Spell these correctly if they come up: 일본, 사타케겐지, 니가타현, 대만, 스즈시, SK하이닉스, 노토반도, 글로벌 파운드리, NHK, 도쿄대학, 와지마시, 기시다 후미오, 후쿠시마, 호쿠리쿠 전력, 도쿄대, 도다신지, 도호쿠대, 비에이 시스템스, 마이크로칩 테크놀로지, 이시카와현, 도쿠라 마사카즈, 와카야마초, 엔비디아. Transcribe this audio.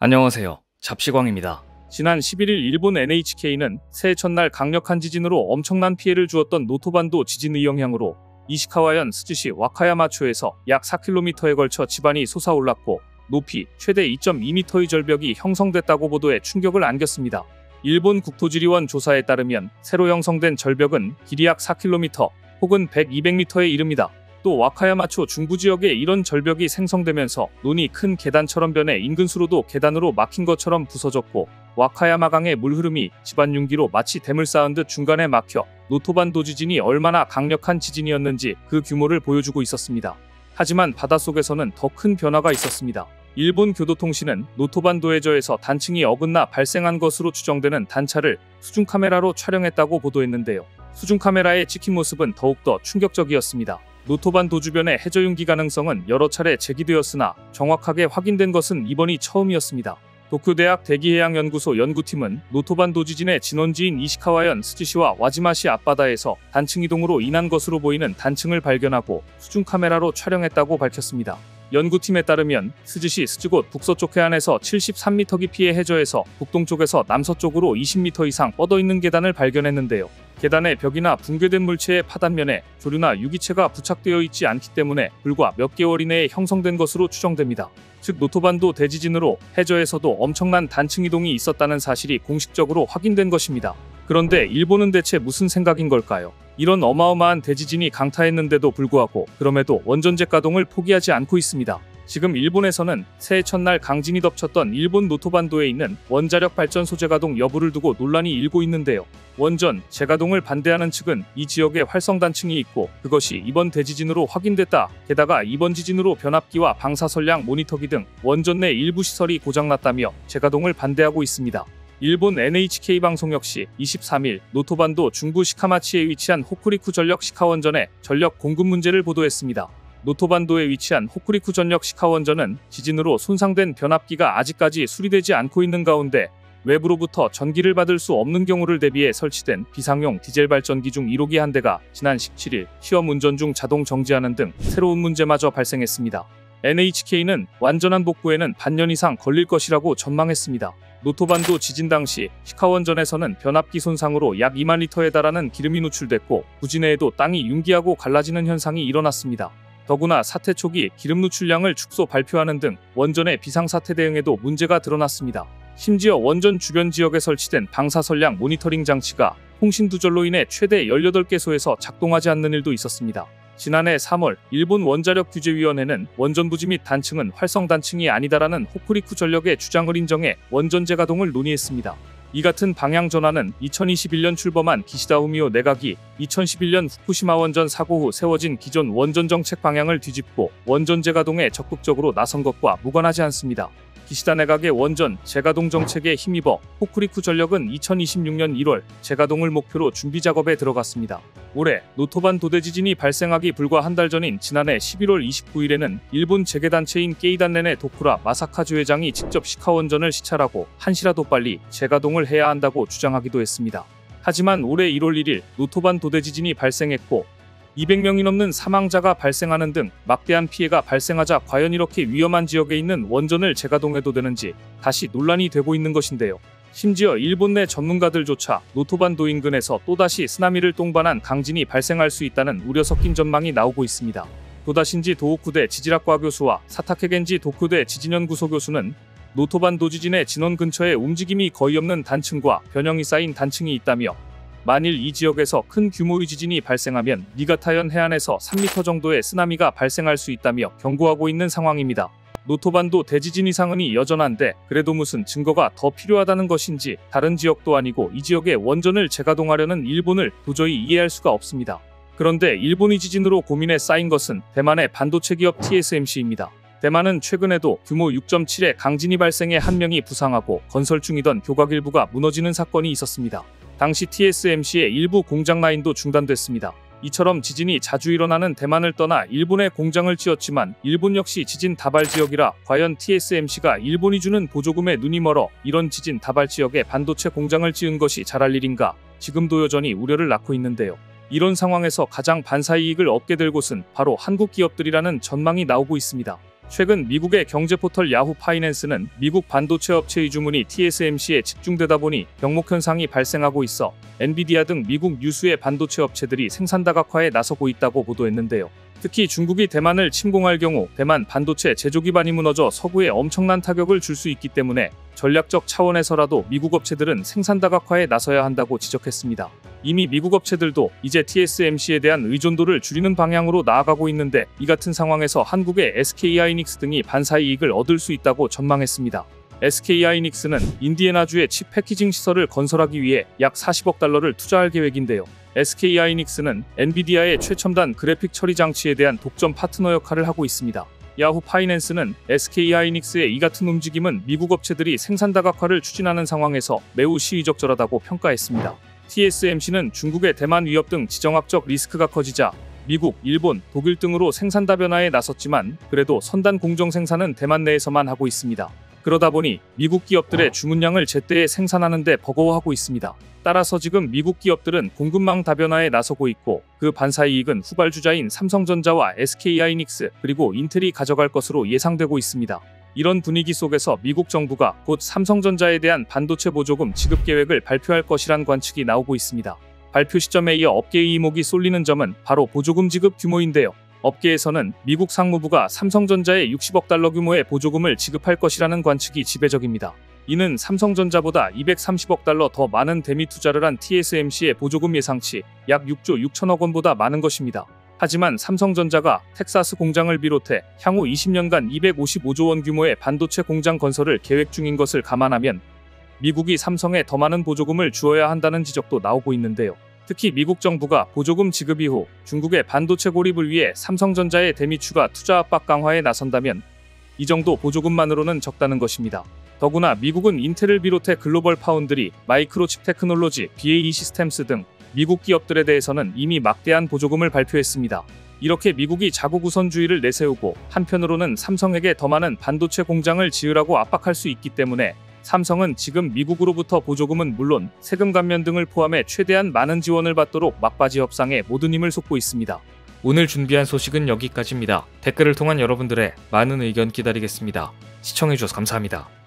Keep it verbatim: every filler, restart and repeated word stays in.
안녕하세요. 잡시광입니다. 지난 십일일 일본 엔에이치케이는 새해 첫날 강력한 지진으로 엄청난 피해를 주었던 노토반도 지진의 영향으로 이시카와현 스즈시 와카야마초에서 약 사 킬로미터에 걸쳐 지반이 솟아올랐고 높이 최대 이 점 이 미터의 절벽이 형성됐다고 보도해 충격을 안겼습니다. 일본 국토지리원 조사에 따르면 새로 형성된 절벽은 길이 약 사 킬로미터 혹은 백, 이백 미터에 이릅니다. 또 와카야마초 중부지역에 이런 절벽이 생성되면서 논이 큰 계단처럼 변해 인근수로도 계단으로 막힌 것처럼 부서졌고 와카야마강의 물흐름이 지반 융기로 마치 댐을 쌓은 듯 중간에 막혀 노토반도 지진이 얼마나 강력한 지진이었는지 그 규모를 보여주고 있었습니다. 하지만 바닷속에서는 더 큰 변화가 있었습니다. 일본 교도통신은 노토반도 해저에서 단층이 어긋나 발생한 것으로 추정되는 단차를 수중카메라로 촬영했다고 보도했는데요. 수중카메라에 찍힌 모습은 더욱더 충격적이었습니다. 노토반도 주변의 해저 융기 가능성은 여러 차례 제기되었으나 정확하게 확인된 것은 이번이 처음이었습니다. 도쿄대학 대기해양연구소 연구팀은 노토반도 지진의 진원지인 이시카와현 스즈시와 와지마시 앞바다에서 단층 이동으로 인한 것으로 보이는 단층을 발견하고 수중카메라로 촬영했다고 밝혔습니다. 연구팀에 따르면 스즈시 스즈곳 북서쪽 해안에서 칠십삼 미터 깊이의 해저에서 북동쪽에서 남서쪽으로 이십 미터 이상 뻗어있는 계단을 발견했는데요. 계단의 벽이나 붕괴된 물체의 파단면에 조류나 유기체가 부착되어 있지 않기 때문에 불과 몇 개월 이내에 형성된 것으로 추정됩니다. 즉 노토반도 대지진으로 해저에서도 엄청난 단층 이동이 있었다는 사실이 공식적으로 확인된 것입니다. 그런데 일본은 대체 무슨 생각인 걸까요? 이런 어마어마한 대지진이 강타했는데도 불구하고 그럼에도 원전재 가동을 포기하지 않고 있습니다. 지금 일본에서는 새해 첫날 강진이 덮쳤던 일본 노토반도에 있는 원자력 발전소 재가동 여부를 두고 논란이 일고 있는데요. 원전 재가동을 반대하는 측은 이 지역에 활성단층이 있고 그것이 이번 대지진으로 확인됐다. 게다가 이번 지진으로 변압기와 방사선량 모니터기 등 원전 내 일부 시설이 고장났다며 재가동을 반대하고 있습니다. 일본 엔에이치케이 방송 역시 이십삼일 노토반도 중부 시카마치에 위치한 호쿠리쿠 전력 시카원전의 전력 공급 문제를 보도했습니다. 노토반도에 위치한 호쿠리쿠 전력 시카원전은 지진으로 손상된 변압기가 아직까지 수리되지 않고 있는 가운데 외부로부터 전기를 받을 수 없는 경우를 대비해 설치된 비상용 디젤 발전기 중 일호기 한 대가 지난 십칠일 시험 운전 중 자동 정지하는 등 새로운 문제마저 발생했습니다. 엔에이치케이는 완전한 복구에는 반년 이상 걸릴 것이라고 전망했습니다. 노토반도 지진 당시 시카원전에서는 변압기 손상으로 약 이만 리터에 달하는 기름이 누출됐고 부진해에도 땅이 융기하고 갈라지는 현상이 일어났습니다. 더구나 사태 초기 기름 누출량을 축소 발표하는 등 원전의 비상사태 대응에도 문제가 드러났습니다. 심지어 원전 주변 지역에 설치된 방사선량 모니터링 장치가 통신 두절로 인해 최대 열여덟 개소에서 작동하지 않는 일도 있었습니다. 지난해 삼월 일본 원자력규제위원회는 원전 부지 및 단층은 활성단층이 아니다라는 호쿠리쿠 전력의 주장을 인정해 원전 재가동을 논의했습니다. 이 같은 방향 전환은 이천이십일년 출범한 기시다 후미오 내각이 이천십일년 후쿠시마 원전 사고 후 세워진 기존 원전 정책 방향을 뒤집고 원전 재가동에 적극적으로 나선 것과 무관하지 않습니다. 기시다 내각의 원전 재가동 정책에 힘입어 호쿠리쿠 전력은 이천이십육년 일월 재가동을 목표로 준비 작업에 들어갔습니다. 올해 노토반도 대지진이 발생하기 불과 한 달 전인 지난해 십일월 이십구일에는 일본 재계단체인 게이단렌의 도쿠라 마사카즈 회장이 직접 시카원전을 시찰하고 한시라도 빨리 재가동을 해야 한다고 주장하기도 했습니다. 하지만 올해 일월 일일 노토반도 대지진이 발생했고 이백 명이 넘는 사망자가 발생하는 등 막대한 피해가 발생하자 과연 이렇게 위험한 지역에 있는 원전을 재가동해도 되는지 다시 논란이 되고 있는 것인데요. 심지어 일본 내 전문가들조차 노토반도 인근에서 또다시 쓰나미를 동반한 강진이 발생할 수 있다는 우려 섞인 전망이 나오고 있습니다. 도다신지 도호쿠대 지질학과 교수와 사타케겐지 도쿄대 지진연구소 교수는 노토반도 지진의 진원 근처에 움직임이 거의 없는 단층과 변형이 쌓인 단층이 있다며 만일 이 지역에서 큰 규모의 지진이 발생하면 니가타현 해안에서 삼 미터 정도의 쓰나미가 발생할 수 있다며 경고하고 있는 상황입니다. 노토반도 대지진이 상흔이 여전한데 그래도 무슨 증거가 더 필요하다는 것인지 다른 지역도 아니고 이 지역에 원전을 재가동하려는 일본을 도저히 이해할 수가 없습니다. 그런데 일본이 지진으로 고민에 쌓인 것은 대만의 반도체 기업 티에스엠씨입니다. 대만은 최근에도 규모 육 점 칠의 강진이 발생해 한 명이 부상하고 건설 중이던 교각 일부가 무너지는 사건이 있었습니다. 당시 티에스엠씨의 일부 공장 라인도 중단됐습니다. 이처럼 지진이 자주 일어나는 대만을 떠나 일본에 공장을 지었지만 일본 역시 지진 다발 지역이라 과연 티에스엠씨가 일본이 주는 보조금에 눈이 멀어 이런 지진 다발 지역에 반도체 공장을 지은 것이 잘할 일인가 지금도 여전히 우려를 낳고 있는데요. 이런 상황에서 가장 반사이익을 얻게 될 곳은 바로 한국 기업들이라는 전망이 나오고 있습니다. 최근 미국의 경제포털 야후 파이낸스는 미국 반도체 업체의 주문이 티에스엠씨에 집중되다 보니 병목 현상이 발생하고 있어 엔비디아 등 미국 유수의 반도체 업체들이 생산 다각화에 나서고 있다고 보도했는데요. 특히 중국이 대만을 침공할 경우 대만 반도체 제조 기반이 무너져 서구에 엄청난 타격을 줄 수 있기 때문에 전략적 차원에서라도 미국 업체들은 생산 다각화에 나서야 한다고 지적했습니다. 이미 미국 업체들도 이제 티에스엠씨에 대한 의존도를 줄이는 방향으로 나아가고 있는데 이 같은 상황에서 한국의 에스케이하이닉스 등이 반사 이익을 얻을 수 있다고 전망했습니다. 에스케이하이닉스는 인디애나주에 칩 패키징 시설을 건설하기 위해 약 사십억 달러를 투자할 계획인데요. 에스케이하이닉스는 엔비디아의 최첨단 그래픽 처리 장치에 대한 독점 파트너 역할을 하고 있습니다. 야후 파이낸스는 에스케이하이닉스의 이 같은 움직임은 미국 업체들이 생산 다각화를 추진하는 상황에서 매우 시의적절하다고 평가했습니다. 티에스엠씨는 중국의 대만 위협 등 지정학적 리스크가 커지자 미국, 일본, 독일 등으로 생산 다변화에 나섰지만 그래도 선단 공정 생산은 대만 내에서만 하고 있습니다. 그러다 보니 미국 기업들의 주문량을 제때에 생산하는 데 버거워하고 있습니다. 따라서 지금 미국 기업들은 공급망 다변화에 나서고 있고 그 반사이익은 후발주자인 삼성전자와 에스케이하이닉스 그리고 인텔이 가져갈 것으로 예상되고 있습니다. 이런 분위기 속에서 미국 정부가 곧 삼성전자에 대한 반도체 보조금 지급 계획을 발표할 것이란 관측이 나오고 있습니다. 발표 시점에 이어 업계의 이목이 쏠리는 점은 바로 보조금 지급 규모인데요. 업계에서는 미국 상무부가 삼성전자에 육십억 달러 규모의 보조금을 지급할 것이라는 관측이 지배적입니다. 이는 삼성전자보다 이백삼십억 달러 더 많은 대미 투자를 한 티에스엠씨의 보조금 예상치 약 육조 육천억 원보다 많은 것입니다. 하지만 삼성전자가 텍사스 공장을 비롯해 향후 이십 년간 이백오십오조 원 규모의 반도체 공장 건설을 계획 중인 것을 감안하면 미국이 삼성에 더 많은 보조금을 주어야 한다는 지적도 나오고 있는데요. 특히 미국 정부가 보조금 지급 이후 중국의 반도체 고립을 위해 삼성전자의 대미 추가 투자 압박 강화에 나선다면 이 정도 보조금만으로는 적다는 것입니다. 더구나 미국은 인텔을 비롯해 글로벌 파운드리, 마이크로칩 테크놀로지, 비에이 시스템스 등 미국 기업들에 대해서는 이미 막대한 보조금을 발표했습니다. 이렇게 미국이 자국 우선주의를 내세우고 한편으로는 삼성에게 더 많은 반도체 공장을 지으라고 압박할 수 있기 때문에 삼성은 지금 미국으로부터 보조금은 물론 세금 감면 등을 포함해 최대한 많은 지원을 받도록 막바지 협상에 모든 힘을 쏟고 있습니다. 오늘 준비한 소식은 여기까지입니다. 댓글을 통한 여러분들의 많은 의견 기다리겠습니다. 시청해주셔서 감사합니다.